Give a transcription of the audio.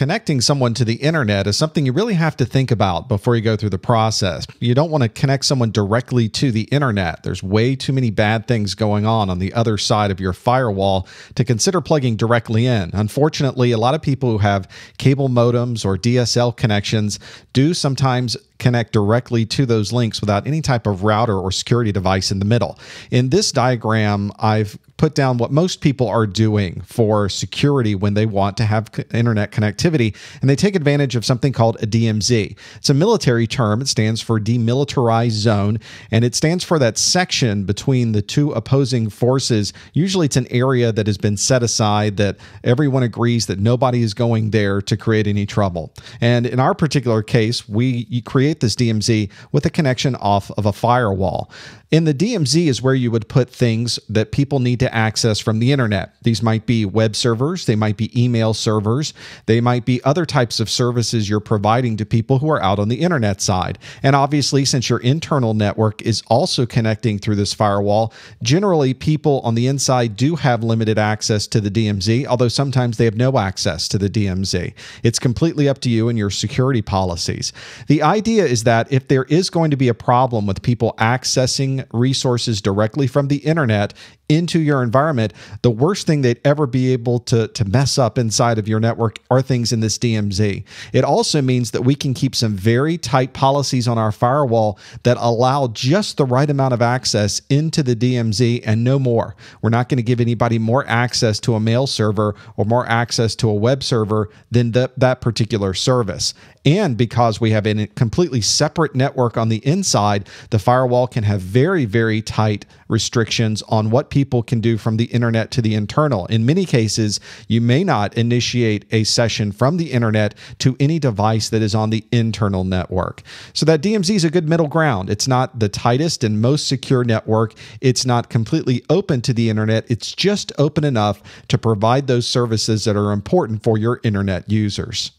connecting someone to the internet is something you really have to think about before you go through the process. You don't want to connect someone directly to the internet. There's way too many bad things going on the other side of your firewall to consider plugging directly in. Unfortunately, a lot of people who have cable modems or DSL connections do sometimes connect directly to those links without any type of router or security device in the middle. In this diagram, I've put down what most people are doing for security when they want to have internet connectivity, and they take advantage of something called a DMZ. It's a military term. It stands for demilitarized zone, and it stands for that section between the two opposing forces. Usually it's an area that has been set aside that everyone agrees that nobody is going there to create any trouble. And in our particular case, we create this DMZ with a connection off of a firewall. In the DMZ is where you would put things that people need to access from the internet. These might be web servers, they might be email servers, they might be other types of services you're providing to people who are out on the internet side. And obviously, since your internal network is also connecting through this firewall, generally people on the inside do have limited access to the DMZ, although sometimes they have no access to the DMZ. It's completely up to you and your security policies. The idea is that if there is going to be a problem with people accessing resources directly from the internet into your environment, the worst thing they'd ever be able to mess up inside of your network are things in this DMZ. It also means that we can keep some very tight policies on our firewall that allow just the right amount of access into the DMZ and no more. We're not going to give anybody more access to a mail server or more access to a web server than that particular service. And because we have a completely separate network on the inside, the firewall can have very, very tight restrictions on what people can do from the internet to the internal. In many cases, you may not initiate a session from the internet to any device that is on the internal network. So that DMZ is a good middle ground. It's not the tightest and most secure network. It's not completely open to the internet. It's just open enough to provide those services that are important for your internet users.